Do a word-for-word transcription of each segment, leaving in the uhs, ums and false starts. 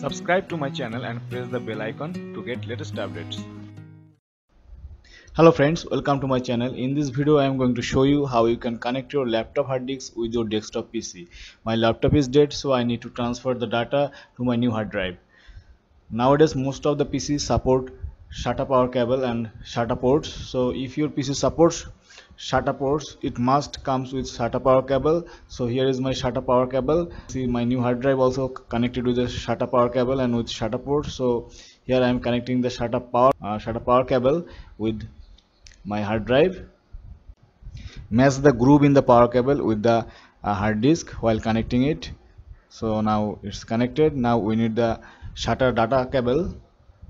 Subscribe to my channel and press the bell icon to get latest updates. Hello friends, welcome to my channel. In this video I am going to show you how you can connect your laptop hard disk with your desktop P C. My laptop is dead, so I need to transfer the data to my new hard drive. Nowadays most of the P Cs support SATA power cable and SATA ports. So if your P C supports SATA ports, it must comes with SATA power cable. So here is my SATA power cable. See, my new hard drive also connected with the SATA power cable and with SATA port. So here I am connecting the SATA power uh, SATA power cable with my hard drive. Match the groove in the power cable with the uh, hard disk while connecting it. So now it's connected. Now we need the SATA data cable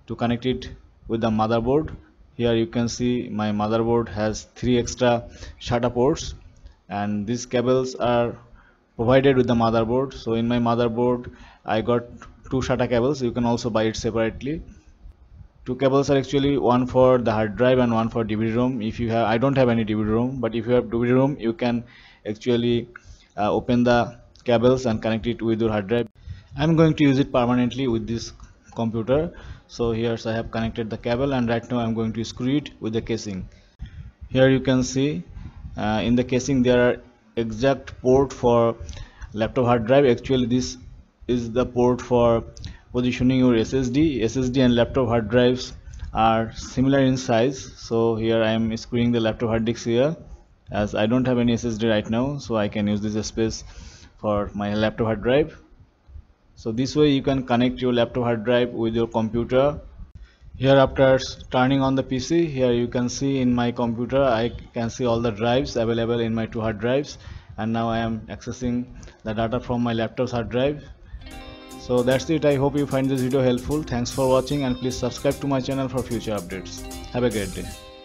to connect it with the motherboard. Here you can see my motherboard has three extra SATA ports, and these cables are provided with the motherboard. So in my motherboard I got two SATA cables. You can also buy it separately. Two cables are actually one for the hard drive and one for D V D ROM. If you have, I don't have any D V D ROM, but if you have D V D ROM you can actually uh, open the cables and connect it with your hard drive. I'm going to use it permanently with this computer. So here I have connected the cable, and right now I'm going to screw it with the casing. Here you can see uh, in the casing there are exact port for laptop hard drive. Actually this is the port for positioning your S S D. S S D and laptop hard drives are similar in size. So here I am screwing the laptop hard disk here, as I don't have any S S D right now, so I can use this space for my laptop hard drive. So this way you can connect your laptop hard drive with your computer. Here after turning on the P C, here you can see in my computer I can see all the drives available in my two hard drives, and now I am accessing the data from my laptop's hard drive. So that's it. I hope you find this video helpful. Thanks for watching, and please subscribe to my channel for future updates. Have a great day.